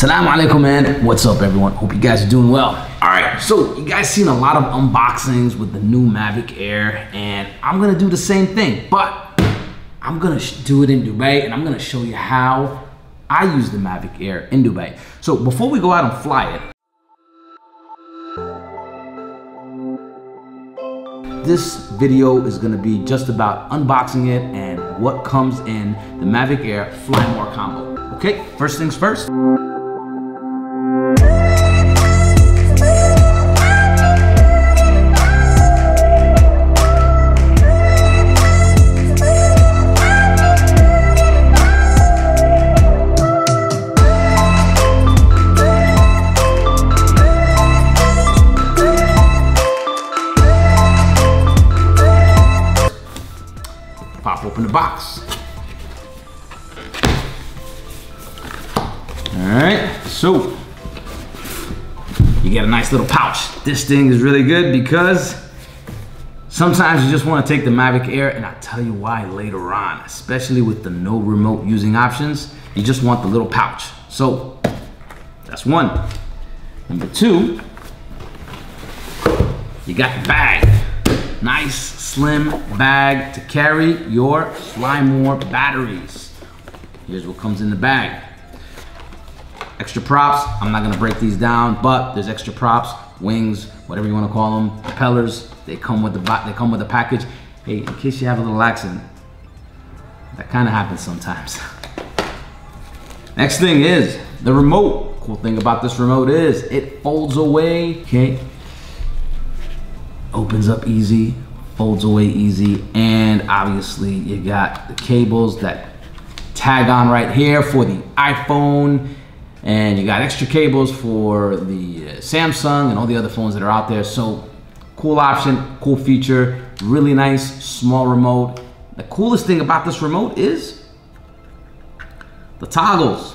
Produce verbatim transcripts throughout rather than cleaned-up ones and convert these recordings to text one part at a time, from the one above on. Assalamu alaikum, man. What's up, everyone? Hope you guys are doing well. All right, so you guys seen a lot of unboxings with the new Mavic Air, and I'm gonna do the same thing, but I'm gonna do it in Dubai, and I'm gonna show you how I use the Mavic Air in Dubai. So before we go out and fly it, this video is gonna be just about unboxing it and what comes in the Mavic Air Fly More Combo. Okay, first things first. Pop open the box. Alright, so you get a nice little pouch. This thing is really good because sometimes you just want to take the Mavic Air, and I'll tell you why later on, especially with the no remote using options, you just want the little pouch. So that's one. Number two, you got the bag. Nice slim bag to carry your Fly More batteries. Here's what comes in the bag. Extra props, I'm not gonna break these down, but there's extra props, wings, whatever you wanna call them, propellers, they come with the they come with the package. Hey, in case you have a little accident, that kinda happens sometimes. Next thing is the remote. Cool thing about this remote is it folds away, okay? Opens up easy, folds away easy, and obviously you got the cables that tag on right here for the iPhone, and you got extra cables for the uh, Samsung and all the other phones that are out there. So cool option, cool feature, really nice, small remote. The coolest thing about this remote is the toggles.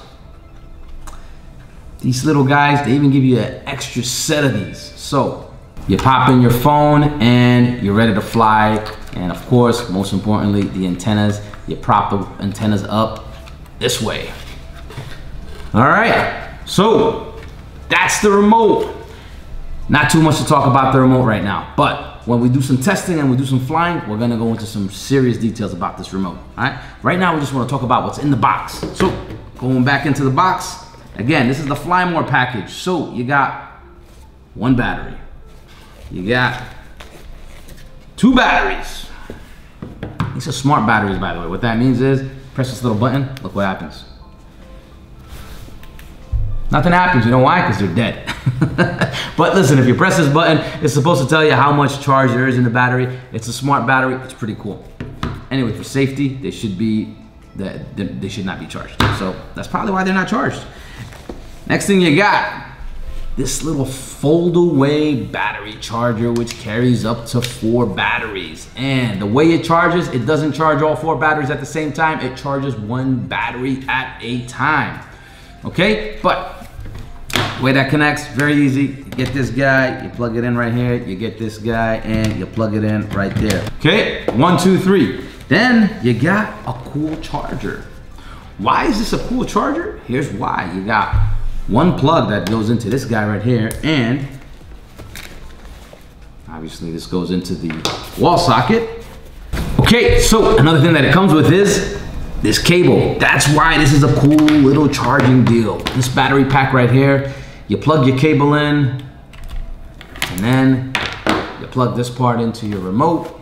These little guys, they even give you an extra set of these. So you pop in your phone and you're ready to fly. And of course, most importantly, the antennas, you prop the antennas up this way. All right, so that's the remote. Not too much to talk about the remote right now, but when we do some testing and we do some flying, we're gonna go into some serious details about this remote, all right? Right now, we just wanna talk about what's in the box. So going back into the box, again, this is the Fly More package. So you got one battery, you got two batteries. These are smart batteries, by the way. What that means is, press this little button, look what happens. Nothing happens, you know why? Because they're dead. But listen, if you press this button, it's supposed to tell you how much charge there is in the battery. It's a smart battery, it's pretty cool. Anyway, for safety, they should be, they should not be charged. So that's probably why they're not charged. Next thing you got, this little fold away battery charger, which carries up to four batteries. And the way it charges, it doesn't charge all four batteries at the same time. It charges one battery at a time. Okay, but the way that connects, very easy. You get this guy, you plug it in right here, you get this guy, and you plug it in right there. Okay, one, two, three. Then you got a cool charger. Why is this a cool charger? Here's why. You got one plug that goes into this guy right here, and obviously this goes into the wall socket. Okay, so another thing that it comes with is this cable. That's why this is a cool little charging deal. This battery pack right here, you plug your cable in, and then you plug this part into your remote.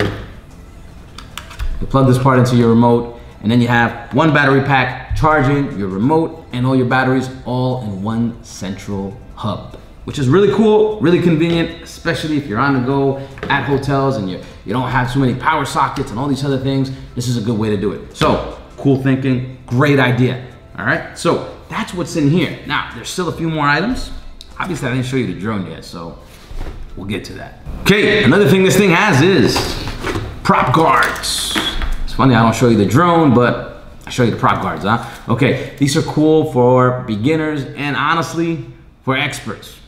You plug this part into your remote, and then you have one battery pack charging your remote and all your batteries all in one central hub, which is really cool, really convenient, especially if you're on the go at hotels and you, you don't have too many power sockets and all these other things. This is a good way to do it. So cool thinking, great idea. All right, so that's what's in here. Now, there's still a few more items. Obviously, I didn't show you the drone yet, so we'll get to that. Okay, another thing this thing has is prop guards. It's funny, I don't show you the drone, but I show you the prop guards, huh? Okay, these are cool for beginners and honestly, for experts.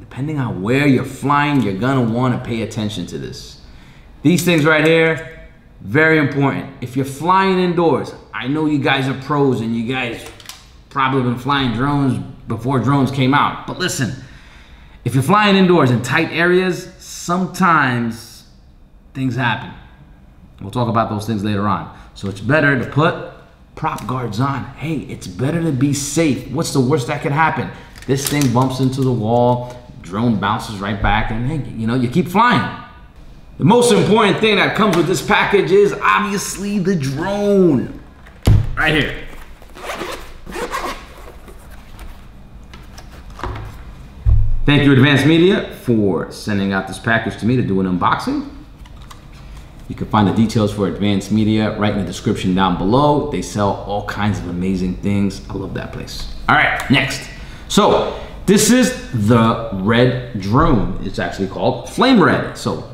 Depending on where you're flying, you're gonna wanna pay attention to this. These things right here, Very important. If you're flying indoors, I know you guys are pros and you guys probably been flying drones before drones came out. But listen, if you're flying indoors in tight areas, sometimes things happen. We'll talk about those things later on. So it's better to put prop guards on. Hey, it's better to be safe. What's the worst that could happen? This thing bumps into the wall, drone bounces right back, and hey, you know, you keep flying. The most important thing that comes with this package is obviously the drone. Right here. Thank you, Advanced Media, for sending out this package to me to do an unboxing. You can find the details for Advanced Media right in the description down below. They sell all kinds of amazing things. I love that place. All right, next. So this is the red drone. It's actually called Flame Red. So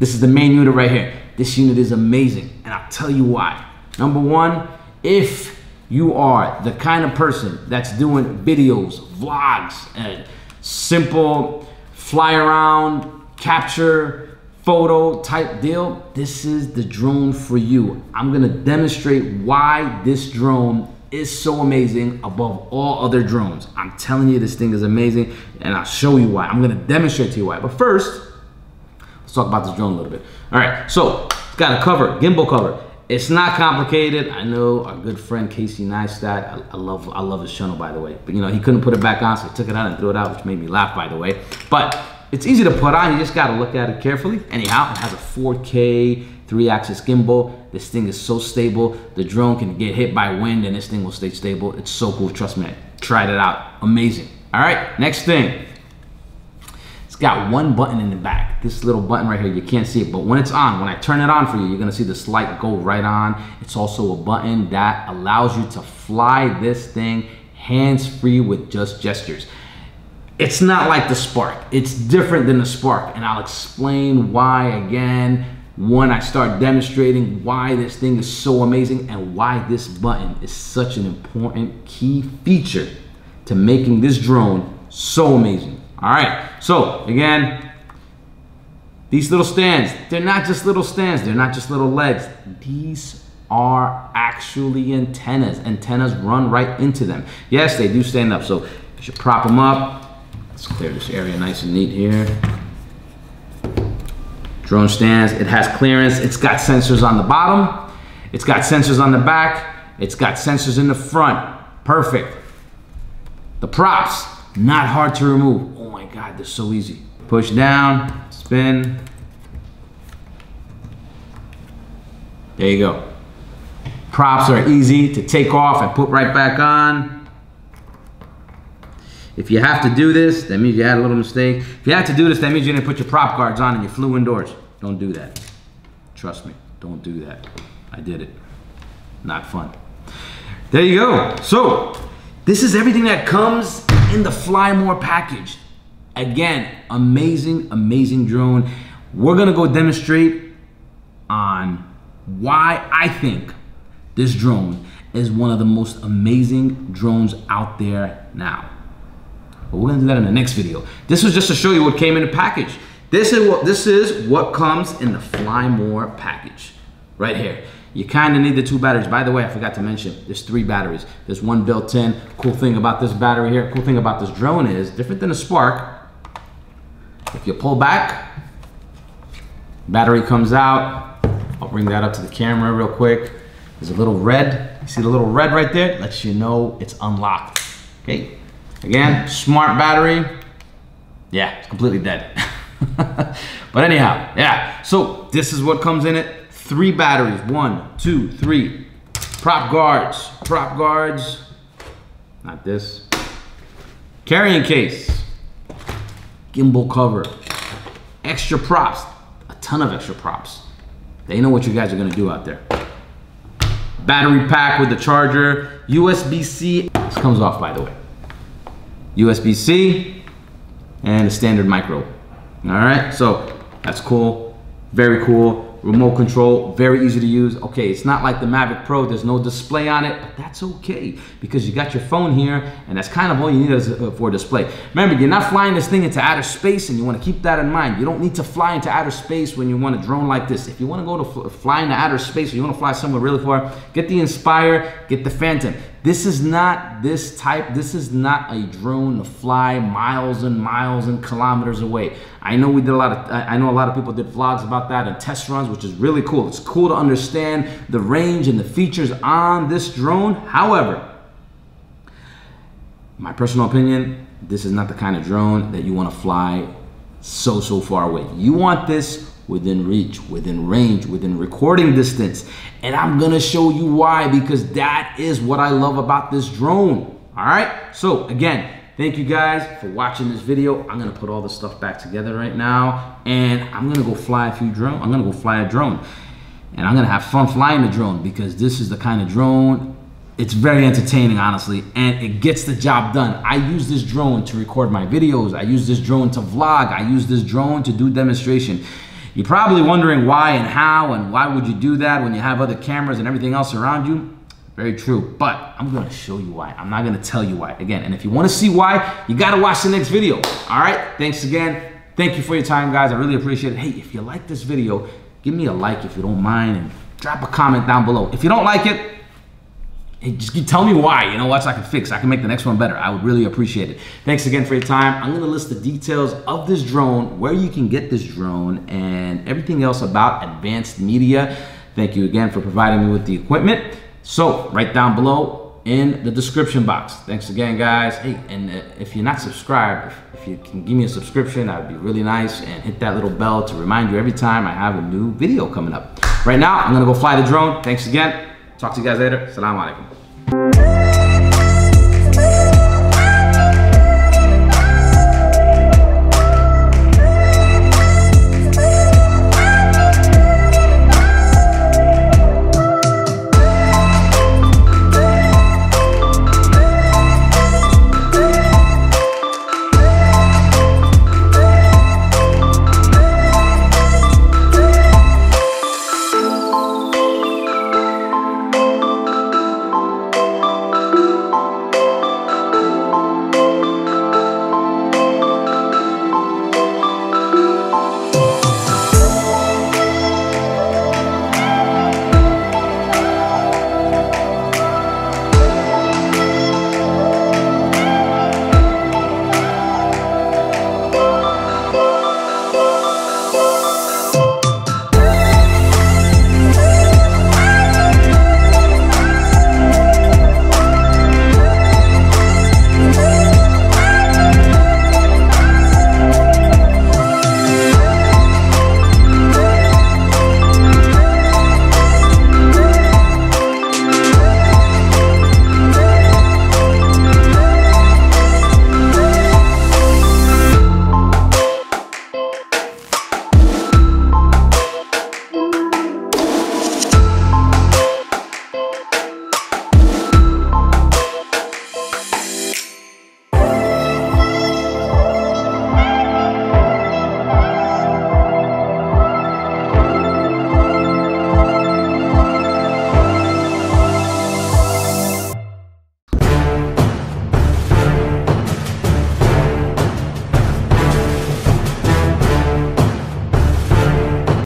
this is the main unit right here. This unit is amazing, and I'll tell you why. Number one, if you are the kind of person that's doing videos, vlogs, and simple fly around, capture, photo type deal, this is the drone for you. I'm gonna demonstrate why this drone is so amazing above all other drones. I'm telling you, this thing is amazing, and I'll show you why. I'm gonna demonstrate to you why, but first, let's talk about this drone a little bit. All right, so it's got a cover, gimbal cover. It's not complicated. I know our good friend Casey Neistat, I, I love I love his channel, by the way, but you know, he couldn't put it back on, so he took it out and threw it out, which made me laugh, by the way. But it's easy to put on, you just gotta look at it carefully. Anyhow, it has a four K, three-axis gimbal. This thing is so stable. The drone can get hit by wind and this thing will stay stable. It's so cool, trust me, I tried it out, amazing. All right, next thing. Got one button in the back. This little button right here, you can't see it, but when it's on, when I turn it on for you, you're gonna see this light go right on. It's also a button that allows you to fly this thing hands-free with just gestures. It's not like the Spark. It's different than the Spark, and I'll explain why again when I start demonstrating why this thing is so amazing and why this button is such an important key feature to making this drone so amazing. All right, so again, these little stands, they're not just little stands, they're not just little legs. These are actually antennas. Antennas run right into them. Yes, they do stand up, so you should prop them up. Let's clear this area nice and neat here. Drone stands, it has clearance. It's got sensors on the bottom. It's got sensors on the back. It's got sensors in the front. Perfect. The props, not hard to remove. Oh my God, they're so easy. Push down, spin. There you go. Props are easy to take off and put right back on. If you have to do this, that means you had a little mistake. If you have to do this, that means you didn't put your prop guards on and you flew indoors. Don't do that. Trust me, don't do that. I did it. Not fun. There you go. So, this is everything that comes in the Fly More package. Again, amazing, amazing drone. We're gonna go demonstrate on why I think this drone is one of the most amazing drones out there now. But we're gonna do that in the next video. This was just to show you what came in the package. This is what, this is what comes in the Fly More package, right here. You kind of need the two batteries. By the way, I forgot to mention, there's three batteries. There's one built in. Cool thing about this battery here, cool thing about this drone is, different than a Spark, if you pull back, battery comes out. I'll bring that up to the camera real quick. There's a little red. You see the little red right there? Lets you know it's unlocked. Okay, again, smart battery. Yeah, it's completely dead. But anyhow, yeah, so this is what comes in it. Three batteries, one, two, three. Prop guards, prop guards, not this. Carrying case, gimbal cover, extra props, a ton of extra props. They know what you guys are gonna do out there. Battery pack with the charger, U S B C, this comes off by the way. U S B C and a standard micro. All right, so that's cool, very cool. remote control, very easy to use. Okay, it's not like the Mavic Pro, there's no display on it, but that's okay because you got your phone here and that's kind of all you need as a, for a display. Remember, you're not flying this thing into outer space and you want to keep that in mind. You don't need to fly into outer space when you want a drone like this. If you want to go to fl fly into outer space or you want to fly somewhere really far, get the Inspire, get the Phantom. This is not this type, this is not a drone to fly miles and miles and kilometers away. I know we did a lot of, I know a lot of people did vlogs about that and test runs, which is really cool. It's cool to understand the range and the features on this drone. However, my personal opinion, this is not the kind of drone that you want to fly so, so far away. You want this within reach, within range, within recording distance. And I'm gonna show you why, because that is what I love about this drone, all right? So again, thank you guys for watching this video. I'm gonna put all this stuff back together right now, and I'm gonna go fly a few drone. I'm gonna go fly a drone, and I'm gonna have fun flying the drone, because this is the kind of drone, it's very entertaining, honestly, and it gets the job done. I use this drone to record my videos. I use this drone to vlog. I use this drone to do demonstration. You're probably wondering why and how and why would you do that when you have other cameras and everything else around you? Very true, but I'm gonna show you why. I'm not gonna tell you why. Again, and if you wanna see why, you gotta watch the next video. All right, thanks again. Thank you for your time, guys. I really appreciate it. Hey, if you like this video, give me a like if you don't mind, and drop a comment down below. If you don't like it, hey, just tell me why, you know, what I can fix. I can make the next one better. I would really appreciate it. Thanks again for your time. I'm gonna list the details of this drone, where you can get this drone, and everything else about Advanced Media. Thank you again for providing me with the equipment. So, right down below in the description box. Thanks again, guys. Hey, and if you're not subscribed, if you can give me a subscription, that would be really nice, and hit that little bell to remind you every time I have a new video coming up. Right now, I'm gonna go fly the drone. Thanks again. Talk to you guys later. Assalamu alaikum.